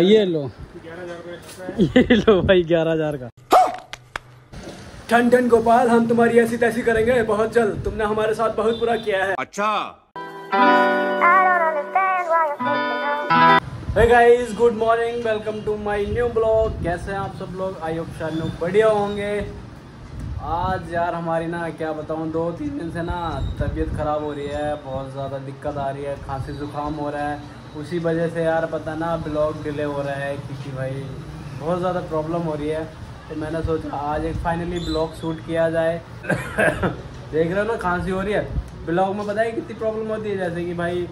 ये लो 11,000 ये लो भाई 11,000 का। ठन ठन गोपाल, हम तुम्हारी ऐसी तैसी करेंगे बहुत जल्द, तुमने हमारे साथ बहुत बुरा किया है। अच्छा hey guys, good morning, welcome to my new blog. कैसे हैं आप सब लोग? आई होप शायद लोग बढ़िया होंगे। आज यार हमारी ना क्या बताऊं, 2-3 दिन से ना तबीयत ख़राब हो रही है, बहुत ज़्यादा दिक्कत आ रही है, खांसी ज़ुकाम हो रहा है, उसी वजह से यार पता ना ब्लॉग डिले हो रहा है क्योंकि भाई बहुत ज़्यादा प्रॉब्लम हो रही है। तो मैंने सोचा आज एक फाइनली ब्लॉग शूट किया जाए। देख रहे हो ना खांसी हो रही है, ब्लॉग में पता है कितनी प्रॉब्लम होती है, जैसे कि भाई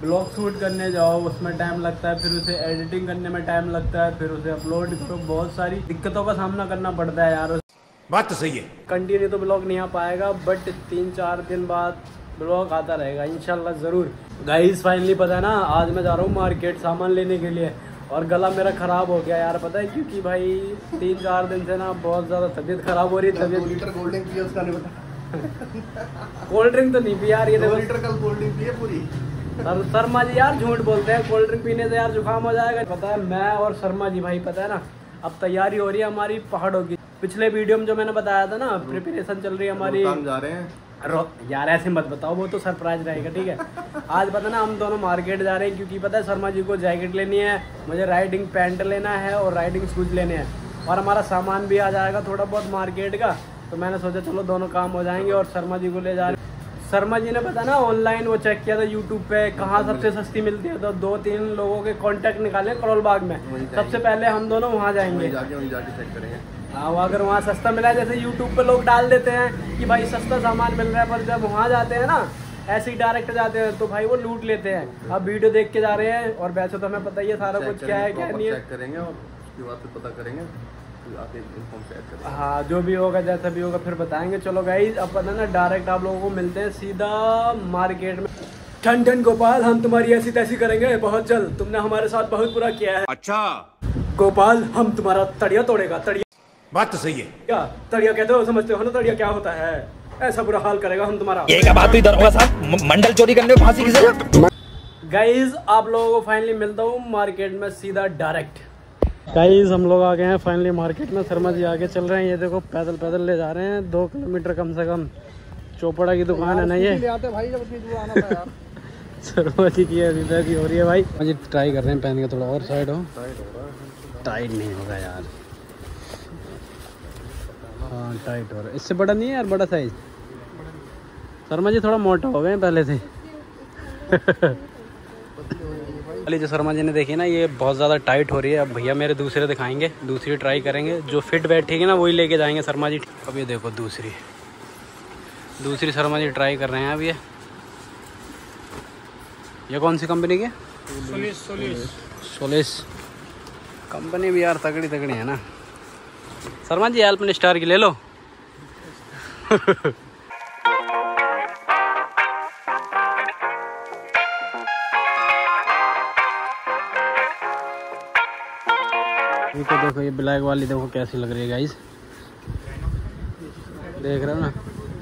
ब्लॉग शूट करने जाओ उसमें टाइम लगता है, फिर उसे एडिटिंग करने में टाइम लगता है, फिर उसे अपलोड करो, बहुत सारी दिक्कतों का सामना करना पड़ता है यार। बात तो सही है, कंटिन्यू तो ब्लॉग नहीं आ पाएगा बट 3-4 दिन बाद ब्लॉग आता रहेगा इंशाल्लाह ज़रूर। गाइस फाइनली पता है ना आज मैं जा रहा हूँ मार्केट सामान लेने के लिए, और गला मेरा ख़राब हो गया यार पता है, क्योंकि भाई 3-4 दिन से ना बहुत ज़्यादा तबीयत ख़राब हो रही है। तबीयत लीटर कोल्ड ड्रिंक पिया उसका नहीं पता। कोल्ड ड्रिंक तो नहीं पी यार, ये 2 लीटर कल कोल्ड ड्रिंक पिए पूरी। और शर्मा जी यार झूठ बोलते हैं, कोल्ड ड्रिंक पीने से यार जुकाम हो जाएगा। पता है मैं और शर्मा जी भाई पता है ना अब तैयारी हो रही है हमारी पहाड़ों की, पिछले वीडियो में जो मैंने बताया था ना प्रिपरेशन चल रही है हमारी, जा रहे हैं यार ऐसे मत बताओ, वो तो सरप्राइज रहेगा ठीक है। आज पता ना हम दोनों मार्केट जा रहे हैं क्योंकि पता है शर्मा जी को जैकेट लेनी है, मुझे राइडिंग पैंट लेना है और राइडिंग शूज लेने हैं, और हमारा सामान भी आ जाएगा थोड़ा बहुत मार्केट का। तो मैंने सोचा चलो दोनों काम हो जाएंगे, और शर्मा जी को ले जा रहे हैं। शर्मा जी ने पता ना ऑनलाइन वो चेक किया था यूट्यूब पे कहाँ सबसे सस्ती मिलती है, तो 2-3 लोगों के कॉन्टैक्ट निकाले करोलबाग में, सबसे पहले हम दोनों वहाँ जाएंगे। हाँ, अगर वहाँ सस्ता मिला है, जैसे YouTube पे लोग डाल देते हैं कि भाई सस्ता सामान मिल रहा है, पर जब वहाँ जाते हैं ना ऐसे ही डायरेक्ट जाते हैं तो भाई वो लूट लेते हैं। अब वीडियो देख के जा रहे हैं, और वैसे तो हमें पता ही है सारा कुछ क्या है क्या नहीं है, चेक करेंगे और उसके बाद फिर पता करेंगे तो हाँ जो भी होगा जैसा भी होगा फिर बताएंगे। चलो गाइज अब पता ना डायरेक्ट आप लोगों को मिलते हैं सीधा मार्केट में। ठन ठन गोपाल, हम तुम्हारी ऐसी तैसी करेंगे बहुत जल्द, तुमने हमारे साथ बहुत बुरा किया है। अच्छा गोपाल, हम तुम्हारा तड़िया तोड़ेगा। तड़िया बात तो सही है क्या? तड़िया कहते हो, समझते हो ना तड़िया क्या होता है, ऐसा बुरा हाल करेगा हम तुम्हारा। ये क्या बात हुई साहब, मंडल चोरी करने में फांसी किसे? गाइस आप लोगों को फाइनली मिलता हूँ मार्केट में सीधा डायरेक्ट। गाइस हम लोग आ गए हैं फाइनली मार्केट में, शर्मा जी आगे चल रहे हैं, ये देखो पैदल पैदल ले जा रहे हैं 2 किलोमीटर कम से कम। चोपड़ा की दुकान है ना ये, शर्मा जी की अभी तैसी हो रही है भाई। ट्राई कर रहे हैं पहन के, थोड़ा और साइड हो, टाइट नहीं होगा यार। हाँ टाइट हो रहा है, इससे बड़ा नहीं है यार, बड़ा साइज। शर्मा जी थोड़ा मोटा हो गए पहले से। पहले जो शर्मा जी ने देखी ना ये बहुत ज़्यादा टाइट हो रही है, अब भैया मेरे दूसरे दिखाएंगे, दूसरी ट्राई करेंगे, जो फिट बैठेगी ना वही लेके जाएंगे शर्मा जी। अब ये देखो दूसरी शर्मा जी ट्राई कर रहे हैं। अब ये कौन सी कंपनी की? सोलिस कंपनी भी यार तगड़ी तगड़ी है ना। शर्मा जी अल्पन स्टार की ले लो। इनको देखो, ये ब्लैक वाली देखो कैसी लग रही है गाइस, देख रहे हो ना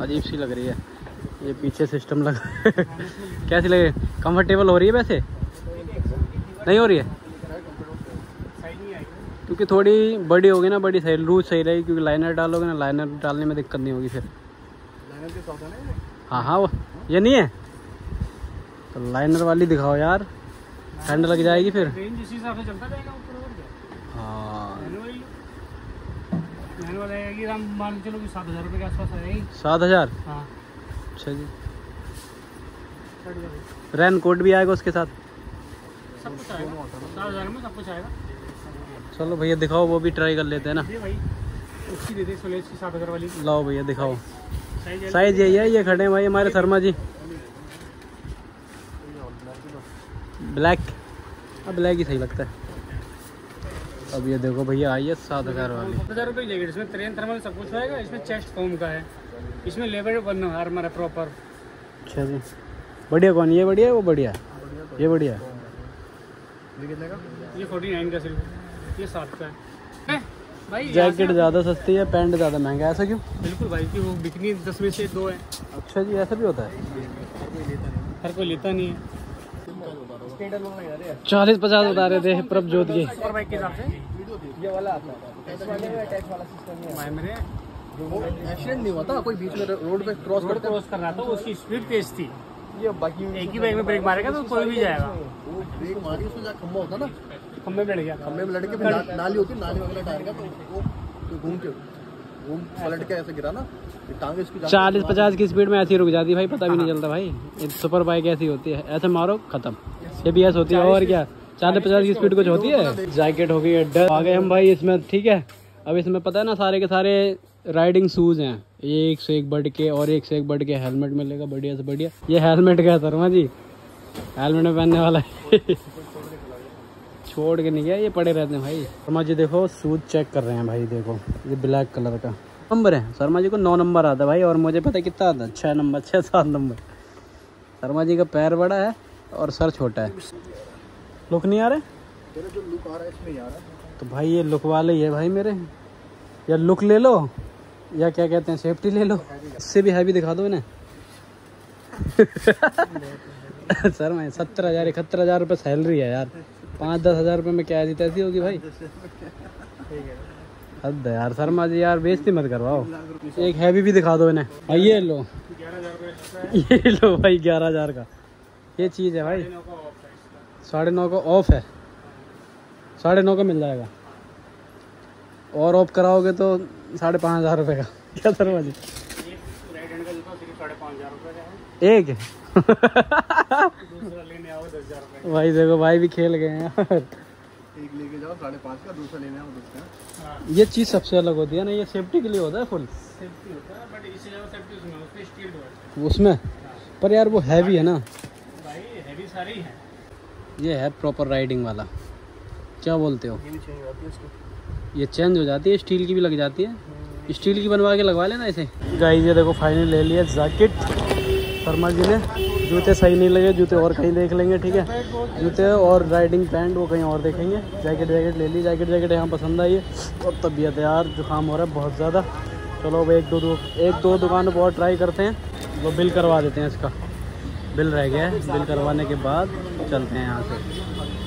अजीब सी लग रही है, ये पीछे सिस्टम लगा। कैसी लग रही है, कंफर्टेबल हो रही है? वैसे नहीं हो रही है क्योंकि थोड़ी बड़ी होगी ना, बड़ी सही लूज सही रहेगी, क्योंकि लाइनर डालोगे ना, लाइनर डालने में दिक्कत नहीं होगी फिर। लाइनर के साथ है ना? हाँ हाँ वो ये नहीं है तो लाइनर वाली दिखाओ यार, ठंड लग जाएगी फिर। हाँ 7,000। अच्छा जी, रेन कोट भी आएगा उसके साथ, सब कुछ आएगा 7,000 में, सब कुछ आएगा। चलो भैया दिखाओ, वो भी ट्राई कर लेते हैं ना। उसकी दे दे सोलेज की 7,000 वाली, लाओ भैया दिखाओ। साइज यही है, ये खड़े हैं भाई हमारे शर्मा जी। ब्लैक ही सही लगता है। अब ये देखो भैया आई है 7,000 वाली, 7,000 रुपये लेगी। इसमें ट्रेन थर्मल सब कुछ आएगा, इसमें चेस्ट फोम का है, इसमें लेबर बनना हार हमारा प्रॉपर। अच्छा जी बढ़िया। कौन ये बढ़िया है? वो बढ़िया, ये बढ़िया। ये 49 का सिर्फ, ये 7 का है भाई। जैकेट ज़्यादा सस्ती है, पैंट ज़्यादा महंगा है, ऐसा क्यों? बिल्कुल भाई कि वो बिकनी 10 में से 2 है। अच्छा जी ऐसा भी होता है, हर कोई लेता नहीं है। 40-50 बता रहे थे प्रभजोत के हिसाब से। ये वाला एक्सीडेंट नहीं हुआ था, कोई बीच में रोड पे क्रॉस कर रहा था, उसकी स्पीड तेज थी। ये बाकी एक ही बाइक में ब्रेक मारेगा तो कोई भी जाएगा। वो ब्रेक मारी उसमें जहाँ खम्भा होता ना, खम्भे में लड़ गया। खम्भे में लड़ के फिर नाली होती, नाली वगैरह डालेगा तो वो घूम पलट के ऐसे गिरा ना। 40-50 की स्पीड में ऐसी रुक जाती भाई, पता भी नहीं चलता भाई। सुपर बाइक ऐसी होती है, ऐसे मारो खत्म। ये भी ऐसे होती है और क्या। 40-50 की स्पीड कुछ होती है। जैकेट हो गई है डर। आ गए हम भाई इसमें, ठीक है। अब इसमें पता है ना सारे के सारे राइडिंग शूज हैं, एक से एक बढ़ के और एक से एक बढ़ के। हेलमेट मिलेगा बढ़िया से बढ़िया। ये हेलमेट क्या है शर्मा जी, हेलमेट में पहनने वाला है। छोड़ के नहीं गया, ये पड़े रहते हैं भाई। शर्मा जी देखो शूज चेक कर रहे हैं भाई। देखो ये ब्लैक कलर का नंबर है, शर्मा जी को 9 नंबर आता भाई, और मुझे पता कितना आता, 6-7 नंबर। शर्मा जी का पैर बड़ा है और सर छोटा है। लुक नहीं आ रहा है तो भाई ये लुक वाले ही है भाई मेरे। या लुक ले लो या क्या कहते हैं सेफ्टी ले लो। इससे भी हैवी दिखा दो इन्हें। सर मैं 70,000-71,000 रुपये सैलरी है यार। 5-10 हज़ार रुपये में क्या जीत ऐसी होगी भाई। हद है यार शर्मा जी यार, बेइज्जती मत करवाओ। एक हैवी भी दिखा दो इन्हें भाई। ये लो, ये लो भाई 11,000 का ये चीज़ है भाई। 9.5 का ऑफ है, 9.5 का मिल जाएगा। और ऑफ कराओगे तो 5,500 रुपये का। क्या शर्मा जी एक भाई देखो भाई भी खेल गए हैं यार। एक लेके जाओ 5.5 का, दूसरा लेने आओ 10 का। ये चीज़ सबसे अलग होती है ना, ये सेफ्टी के लिए होता है, फुल सेफ्टी होता है। बट इसी लेवल सेफ्टी उसमें स्टील होता है उसमें। पर यार वो हैवी है ना भाई, हैवी सारी है। ये है प्रॉपर राइडिंग वाला, क्या बोलते हो। ये चेंज हो जाती है, स्टील की भी लग जाती है। स्टील की बनवा के लगवा लेना इसे। गाइस ये देखो फाइनल ले लिया जैकेट शर्मा जी ने। जूते सही नहीं लगे, जूते और कहीं देख लेंगे, ठीक है। जूते और राइडिंग पैंट वो कहीं और देखेंगे। जैकेट ले ली। जैकेट यहाँ पसंद आई है। और तबीयत यार जुकाम हो रहा है बहुत ज़्यादा। चलो अब एक दो दुकान पर बहुत ट्राई करते हैं, वो बिल करवा देते हैं। इसका बिल रह गया है, बिल करवाने के बाद चलते हैं यहाँ से।